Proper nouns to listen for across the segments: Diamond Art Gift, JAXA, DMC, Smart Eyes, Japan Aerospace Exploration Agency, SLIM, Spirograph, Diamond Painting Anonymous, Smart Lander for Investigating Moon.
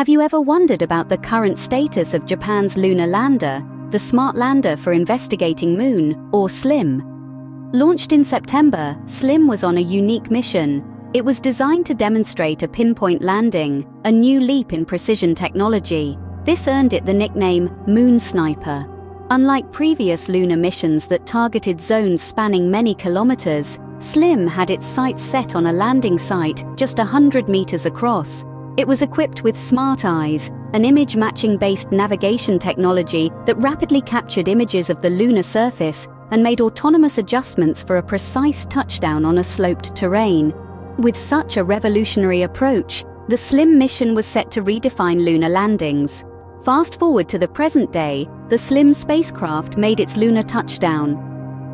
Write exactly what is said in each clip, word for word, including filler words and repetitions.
Have you ever wondered about the current status of Japan's lunar lander, the Smart Lander for Investigating Moon, or SLIM? Launched in September, SLIM was on a unique mission. It was designed to demonstrate a pinpoint landing, a new leap in precision technology. This earned it the nickname Moon Sniper. Unlike previous lunar missions that targeted zones spanning many kilometers, SLIM had its sights set on a landing site just one hundred meters across. It was equipped with Smart Eyes, an image-matching-based navigation technology that rapidly captured images of the lunar surface and made autonomous adjustments for a precise touchdown on a sloped terrain. With such a revolutionary approach, the SLIM mission was set to redefine lunar landings. Fast forward to the present day, the SLIM spacecraft made its lunar touchdown.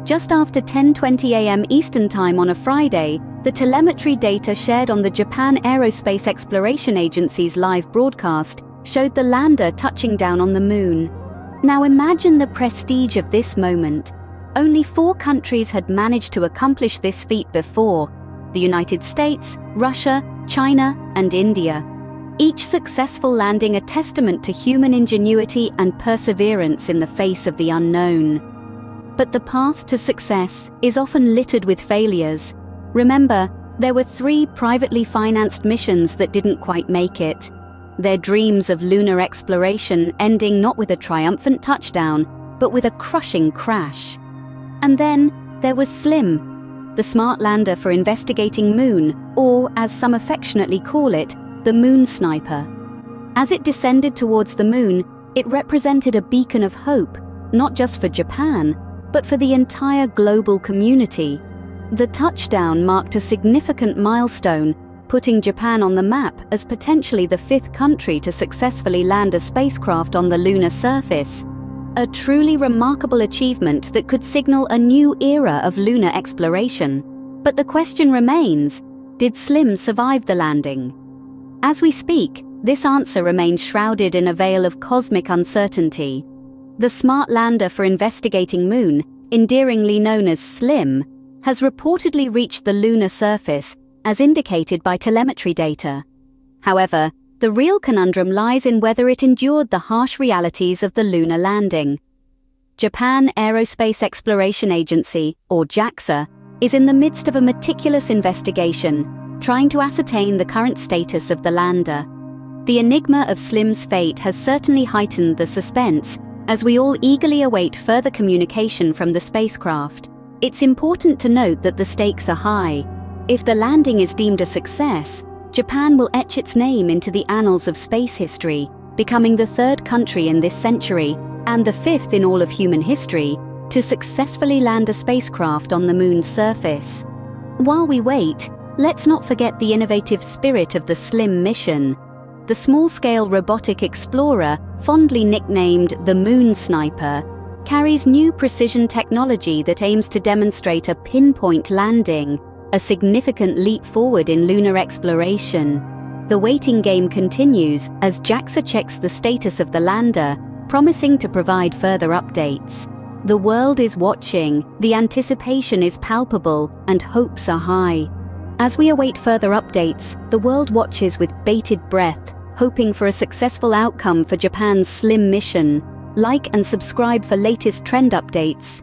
Just after ten twenty a m Eastern Time on a Friday, the telemetry data shared on the Japan Aerospace Exploration Agency's live broadcast showed the lander touching down on the moon. Now imagine the prestige of this moment. Only four countries had managed to accomplish this feat before: the United States, Russia, China, and India. Each successful landing a testament to human ingenuity and perseverance in the face of the unknown. But the path to success is often littered with failures. Remember, there were three privately financed missions that didn't quite make it. Their dreams of lunar exploration ending not with a triumphant touchdown, but with a crushing crash. And then there was SLIM, the Smart Lander for Investigating Moon, or as some affectionately call it, the Moon Sniper. As it descended towards the moon, it represented a beacon of hope, not just for Japan, but for the entire global community. The touchdown marked a significant milestone, putting Japan on the map as potentially the fifth country to successfully land a spacecraft on the lunar surface. A truly remarkable achievement that could signal a new era of lunar exploration. But the question remains, did SLIM survive the landing? As we speak, this answer remains shrouded in a veil of cosmic uncertainty. The Smart Lander for Investigating Moon, endearingly known as SLIM, has reportedly reached the lunar surface, as indicated by telemetry data. However, the real conundrum lies in whether it endured the harsh realities of the lunar landing. Japan Aerospace Exploration Agency, or JAXA, is in the midst of a meticulous investigation, trying to ascertain the current status of the lander. The enigma of SLIM's fate has certainly heightened the suspense, as we all eagerly await further communication from the spacecraft. It's important to note that the stakes are high. If the landing is deemed a success, Japan will etch its name into the annals of space history, becoming the third country in this century, and the fifth in all of human history, to successfully land a spacecraft on the moon's surface. While we wait, let's not forget the innovative spirit of the SLIM mission. The small-scale robotic explorer, fondly nicknamed the Moon Sniper, carries new precision technology that aims to demonstrate a pinpoint landing, a significant leap forward in lunar exploration. The waiting game continues as JAXA checks the status of the lander, promising to provide further updates. The world is watching, the anticipation is palpable, and hopes are high. As we await further updates, the world watches with bated breath, hoping for a successful outcome for Japan's SLIM mission. Like and subscribe for latest trend updates.